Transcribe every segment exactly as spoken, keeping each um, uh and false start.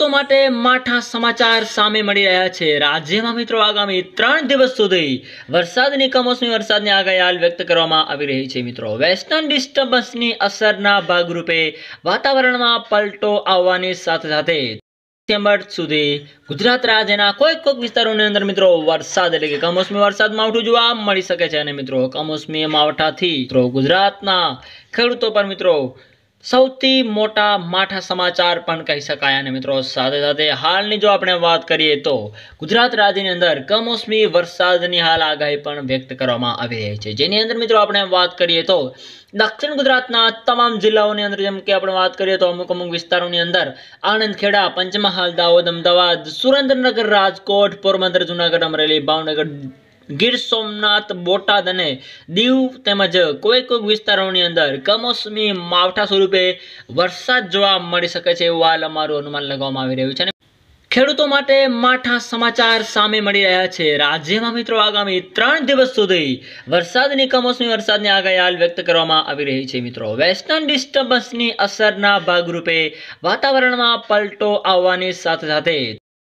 ખેડૂતો માટે માઠા સમાચાર સામે મળી રહ્યા છે। રાજ્યમાં મિત્રો આગામી ત્રણ દિવસ સુધી વરસાદની કમોસમી વરસાદની આગાહી હાલ વ્યક્ત કરવામાં આવી રહી છે। મિત્રો વેસ્ટર્ન ડિસ્ટર્બન્સની અસરના ભાગરૂપે વાતાવરણમાં પલટો આવવાની સાથે સાથે સપ્ટેમ્બર સુધી ગુજરાત રાજ્યના કોઈક કોઈક વિસ્તારોની અંદર મિત્રો વરસાદ એટલે કે કમોસમી વરસાદ માવઠું જોવા મળી શકે છે। અને મિત્રો કમોસમી માવઠાથી મિત્રો ગુજરાતના ખેડૂતો પર મિત્રો સૌથી મોટા માઠા સમાચાર પણ કહી શકાય। અને મિત્રો સાથે સાથે હાલની જો આપણે વાત કરીએ તો ગુજરાત રાજ્યની અંદર કમોસમી વરસાદની હાલ આગાહી પણ વ્યક્ત કરવામાં આવી રહી છે, જેની અંદર મિત્રો આપણે વાત કરીએ તો दक्षिण गुजरातना तमाम जिल्लाओं ने अंदर जम के अपने बात करिए तो अमुक अमुक विस्तारों ने अंदर आनंद खेड़ा, पंचमहाल, दाहोद, अमदावाद, सुरेंद्रनगर, राजकोट, पोरबंदर, जूनागढ़, अमरेली, भावनगर, गीर सोमनाथ, बोटाद अने दीव तेमज कोई कोई विस्तारों ने अंदर कमोसमी मावठा स्वरूपे वरसाद जोवा मळी शके छे एवुं हाल अमारुं अनुमान लगाववामां आवी रह्युं छे। ખેડૂતો માટે માઠા સમાચાર સામે મળી રહ્યા છે। રાજ્યમાં મિત્રો આગામી ત્રણ દિવસ સુધી વરસાદની કમોસમી વરસાદની આગાહી હાલ વ્યક્ત કરવામાં આવી રહી છે। મિત્રો વેસ્ટર્ન ડિસ્ટર્બન્સની અસરના ભાગરૂપે વાતાવરણમાં પલટો આવવાની સાથે સાથે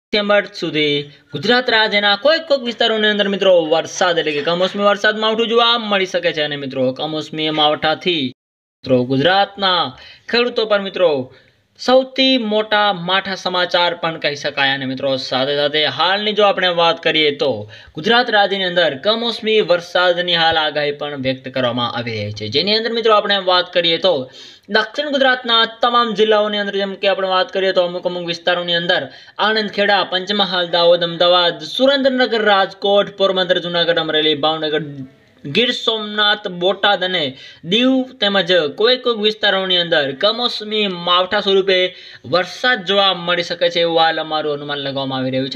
સપ્ટેમ્બર સુધી ગુજરાત રાજ્યના કોઈક કોઈક વિસ્તારોની અંદર મિત્રો વરસાદ એટલે કે કમોસમી વરસાદ માવઠું જોવા મળી શકે છે। અને મિત્રો કમોસમી માવઠાથી મિત્રો ગુજરાતના ખેડૂતો પર મિત્રો સૌથી મોટા માઠા સમાચાર પણ કહી શકાય। અને મિત્રો સાથે સાથે હાલની જો આપણે વાત કરીએ તો ગુજરાત રાજ્યની અંદર કમોસમી વરસાદની હાલ આગાહી પણ વ્યક્ત કરવામાં આવી રહી છે, જેની અંદર મિત્રો આપણે વાત કરીએ તો દક્ષિણ ગુજરાતના તમામ જિલ્લાઓની અંદર જેમ કે આપણે વાત કરીએ તો અમુક અમુક વિસ્તારોની અંદર આણંદ, ખેડા, પંચમહાલ, દાહોદ, અમદાવાદ, સુરેન્દ્રનગર, રાજકોટ, પોરબંદર, જૂનાગઢ, અમરેલી, ભાવનગર, ગીર સોમનાથ, બોટાદ અને દીવ તેમજ કોઈક કોઈક વિસ્તારોની અંદર કમોસમી માવઠા સ્વરૂપે વરસાદ જોવા મળી શકે છે એવું હાલ અમારું અનુમાન લગાવવામાં આવી રહ્યું છે।